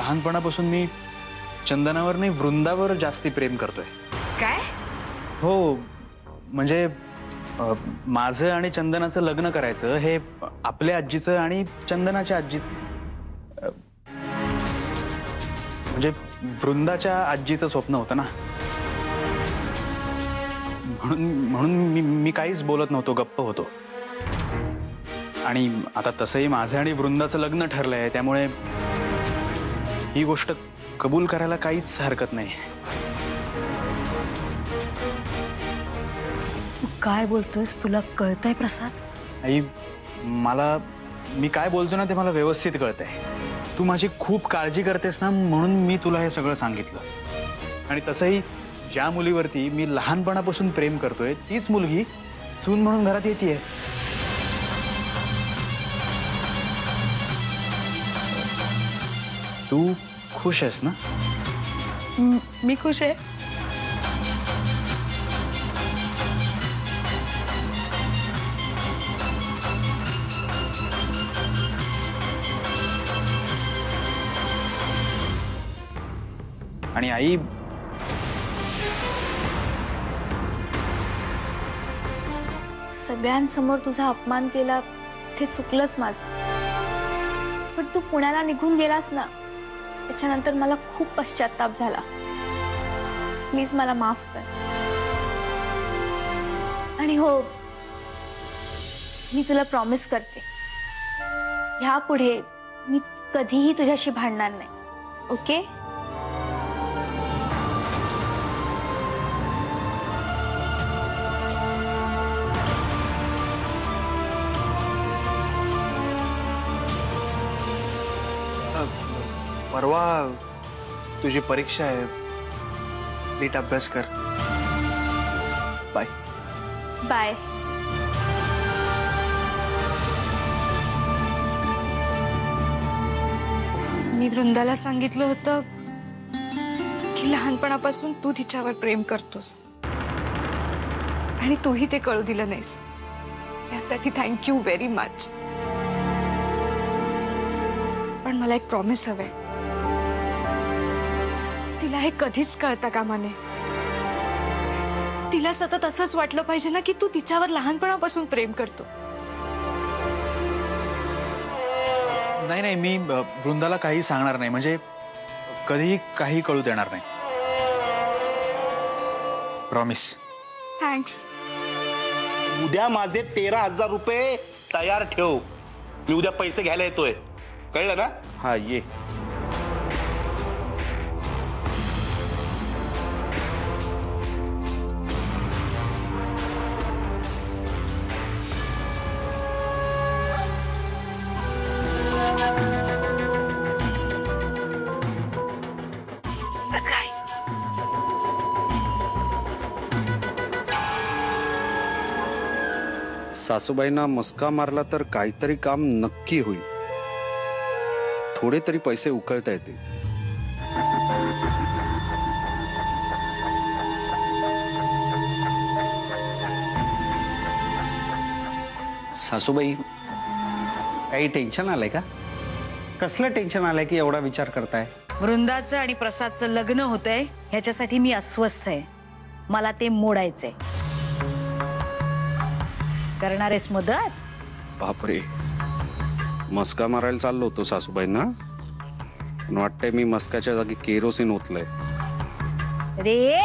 लहानपणापासून मी चंदनावर नाही वृंदावर जास्ती प्रेम करतोय. काय? हो, म्हणजे माझं आणि चंदनाचं लग्न करायचं हे आपल्या आजीचं आणि चंदनाच्या आजीचं म्हणजे वृंदाच्या आजीचं स्वप्न होतं ना, म्हणून मी काहीच बोलत नव्हतो, गप्प होतो. आणि आता तसंही माझं आणि वृंदाचं लग्न ठरलंय, त्यामुळे ही गोष्ट कबूल करायला काहीच हरकत नाही. काय बोलतोस? तुला कळतंय प्रसाद? आई, मी काय बोलतो ना ते मला व्यवस्थित कळतंय. तू माझी खूप काळजी करतेस ना, म्हणून मी तुला हे सगळं सांगितलं. आणि तसंही ज्या मुलीवरती मी लहानपणापासून प्रेम करतोय तीच मुलगी सून म्हणून घरात येतेय. तू खुश आहेस ना? मी खुश आहे. आणि आई, सगळ्यांसमोर तुझा अपमान केला ते चुकलंच माझं, पण तू पुण्याला निघून गेलास ना, त्याच्यानंतर मला खूप पश्चाताप झाला. प्लीज मला माफ कर. आणि हो, मी तुला प्रॉमिस करते, ह्यापुढे मी कधीही तुझ्याशी भांडणार नाही. ओके? परवा तुझी परीक्षा आहे, नीट अभ्यास कर. Bye bye. मी वृंदाला सांगितलं होतं की लहानपणापासून तू तिच्यावर प्रेम करतोस आणि तूही ते कळू दिलं नाहीस, यासाठी थँक्यू व्हेरी मच. पण मला एक प्रॉमिस हवंय, तिला हे कधीच कळता कामा नये. तिला सतत असंच वाटलं पाहिजे ना की तू तिच्यावर लहानपणापासून प्रेम करतो. नाही नाही, मी वृंदाला काही सांगणार नाही, म्हणजे कधीही काही कळू देणार नाही. प्रॉमिस. थँक्स. उद्या माझे 13,000 रुपये तयार ठेव, मी उद्या पैसे घ्यायला येतोय. कळलं ना? हा, ये. सासूबाईंना मस्का मारला तर काहीतरी काम नक्की होईल, थोडे तरी पैसे उकळता येतील. सासूबाई, काही टेन्शन आलंय का? कसलं टेन्शन आलंय की एवढा विचार करताय? वृंदाचं आणि प्रसादचं लग्न होतंय ह्याच्यासाठी मी अस्वस्थ आहे. मला ते मोडायचंय. करणारेस मदत? बापरे, मस्का मारायला चाललो होतो सासूबाईंना, पण वाटतंय मी मस्काच्या जागी केरोसिन ओतलंय. रे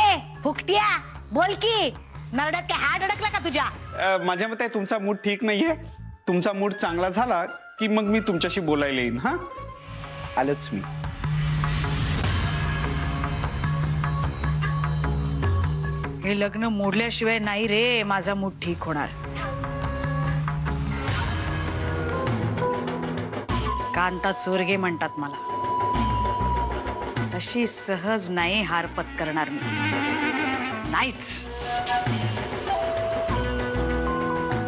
फुकट्या, बोल की, नरड्यात काय हात अडकला का तुझ्या? माझ्या मते तुमचा मूड ठीक नाहीये. तुमचा मूड चांगला झाला की मग मी तुमच्याशी बोलायला येईन. हा, आलोच मी. हे लग्न मोडल्याशिवाय नाही रे माझा मूड ठीक होणार. कांता चोरगे म्हणतात मला. अशी सहज नाही हार पत्करणार मी, नाहीच.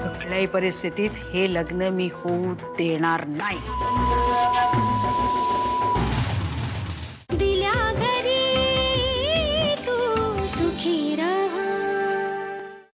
कुठल्याही परिस्थितीत हे लग्न मी होऊ देणार नाही.